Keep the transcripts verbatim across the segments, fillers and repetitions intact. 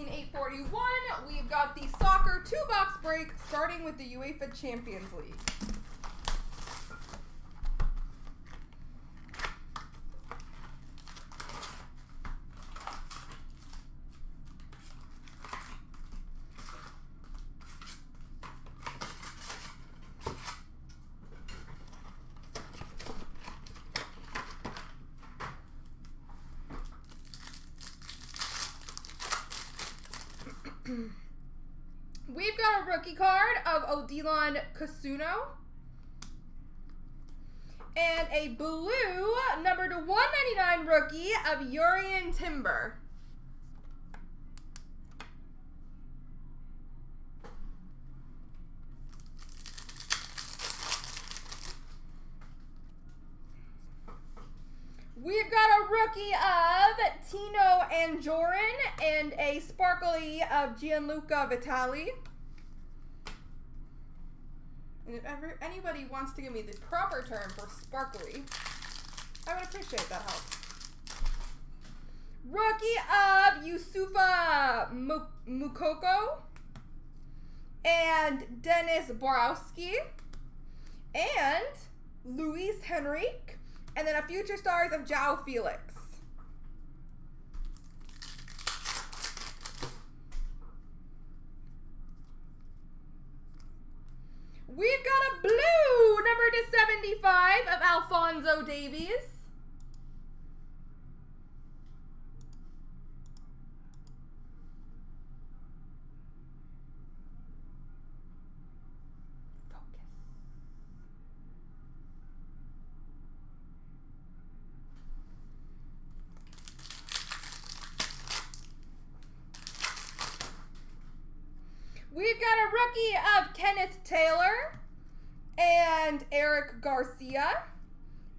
eighteen eight forty-one, we've got the soccer two-box break, starting with the UEFA Champions League. We've got a rookie card of Odilon Kasuno and a blue number to one ninety-nine rookie of Jurriën Timber. We've got a rookie of Tina Jorin and a sparkly of Gianluca Vitali. And if ever anybody wants to give me the proper term for sparkly, I would appreciate that help. Rookie of Youssoufa Moukoko and Dennis Borowski and Luis Henrique. And then a future stars of Joao Felix. We've got a blue number to seventy-five of Alfonso Davies. We've got a rookie of Kenneth Taylor and Eric Garcia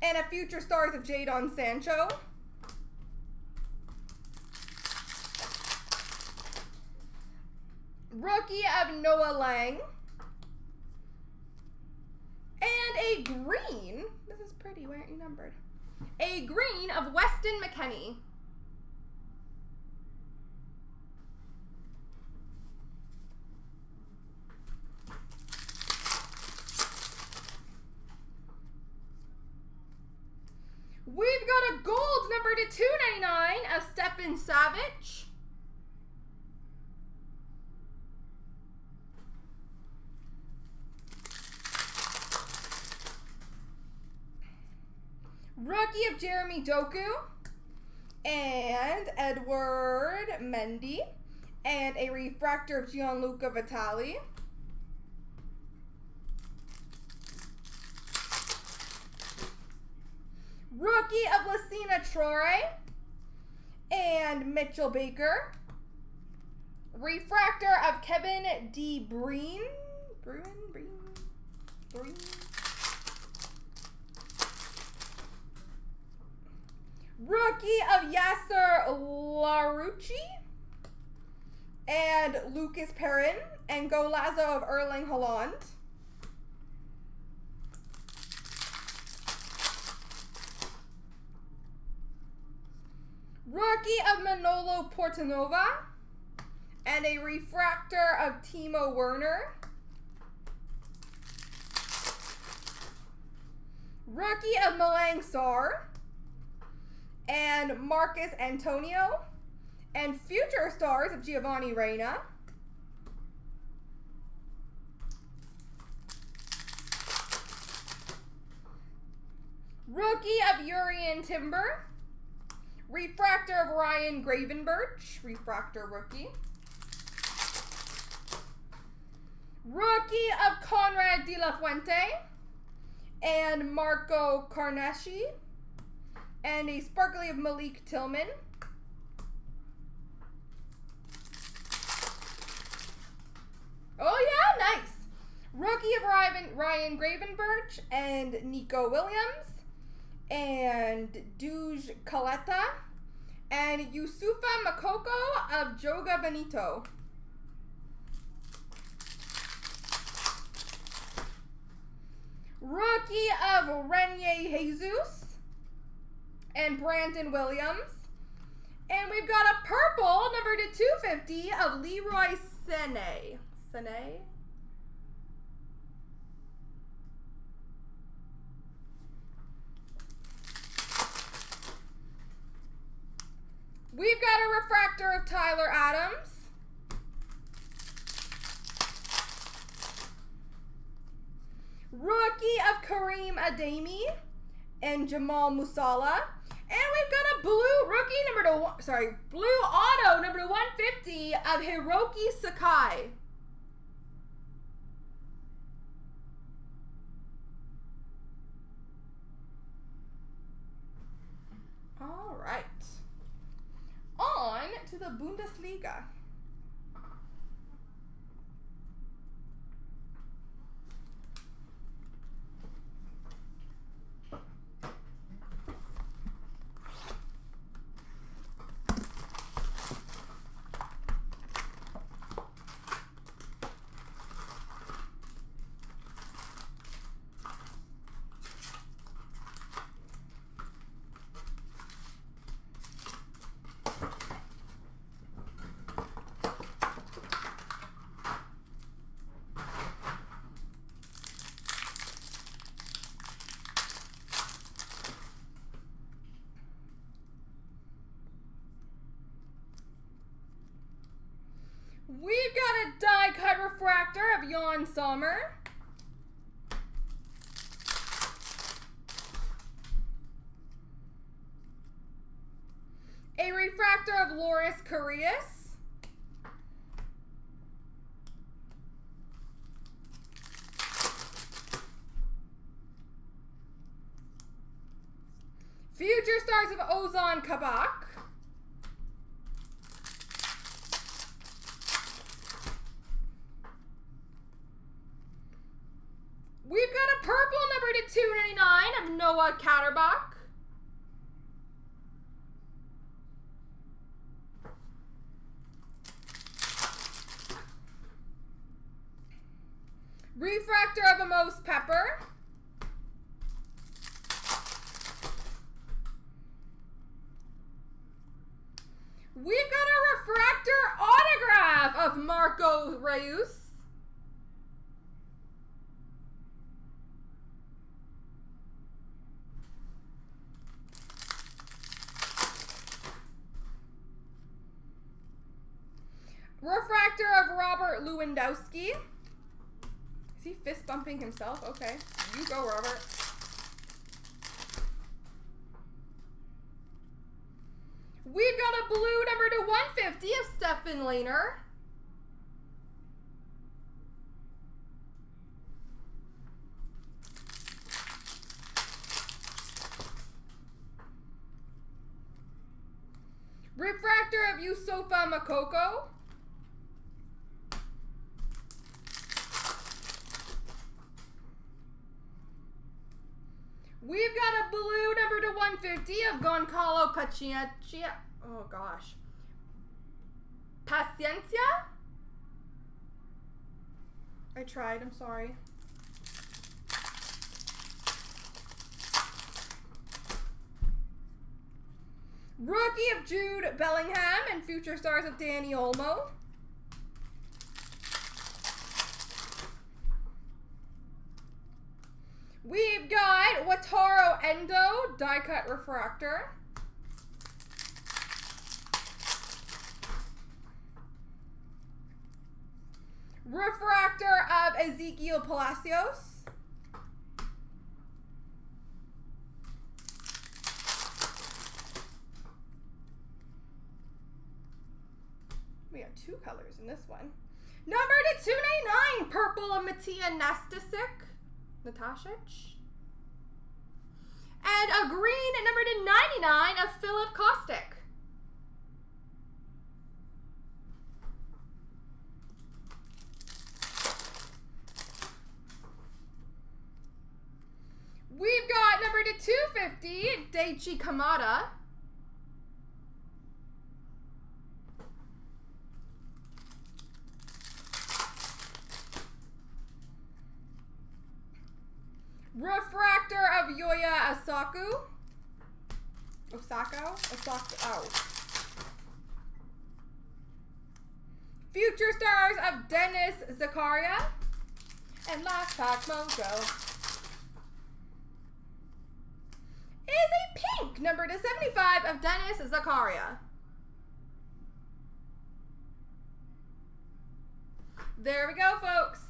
and a future stars of Jadon Sancho. Rookie of Noah Lang and a green, this is pretty, why aren't you numbered? A green of Weston McKennie. We've got a gold number to two ninety-nine of Stepan Savic. Rookie of Jeremy Doku and Edward Mendy and a refractor of Gianluca Vitali. Rookie of Lucina Troy and Mitchell Baker. Refractor of Kevin D. Breen. Breen, Breen, Breen. Rookie of Yasser Larucci and Lucas Perrin and Golazo of Erling Holland. Rookie of Manolo Portanova and a refractor of Timo Werner. Rookie of Malang Sar and Marcus Antonio and future stars of Giovanni Reina. Rookie of Jurriën Timber. Refractor of Ryan Gravenberch, refractor rookie. Rookie of Conrad De La Fuente and Marco Carnasci and a sparkly of Malik Tillman. Oh yeah, nice. Rookie of Ryan, Ryan Gravenberch and Nico Williams. And Duj Kaleta and Youssoufa Moukoko of Joga Benito. Rookie of Renier Jesus and Brandon Williams. And we've got a purple number to fifty of Leroy Sané. Sané? We've got a refractor of Tyler Adams. Rookie of Kareem Adeyemi and Jamal Musiala. And we've got a blue rookie number to one, sorry, blue auto number to one fifty of Hiroki Sakai. All right. On to the Bundesliga. We've got a die-cut refractor of Jan Sommer. A refractor of Loris Karius. Future Stars of Ozan Kabak. two ninety-nine of Noah Katterbach. Refractor of Amos Pepper. We've got a refractor autograph of Marco Reus. Refractor of Robert Lewandowski. Is he fist bumping himself? Okay. You go, Robert. We've got a blue number to one fifty of Stefan Lehner. Refractor of Youssoufa Moukoko. We've got a blue number to one fifty of Goncalo Paciencia. Oh gosh. Paciencia? I tried, I'm sorry. Rookie of Jude Bellingham and Future Stars of Danny Olmo. We've got Wataru Endo, die-cut refractor. Refractor of Ezequiel Palacios. We got two colors in this one. Number to two ninety-nine, purple of Matija Nastasic. Natasic. And a green number to ninety-nine of Philip Kostic. We've got number to two fifty, Daichi Kamada. Refractor of Yoya Osako. Osako? Osako. Oh. Future Stars of Dennis Zakaria. And last pack, Mojo, is a pink number to seventy-five of Dennis Zakaria. There we go, folks.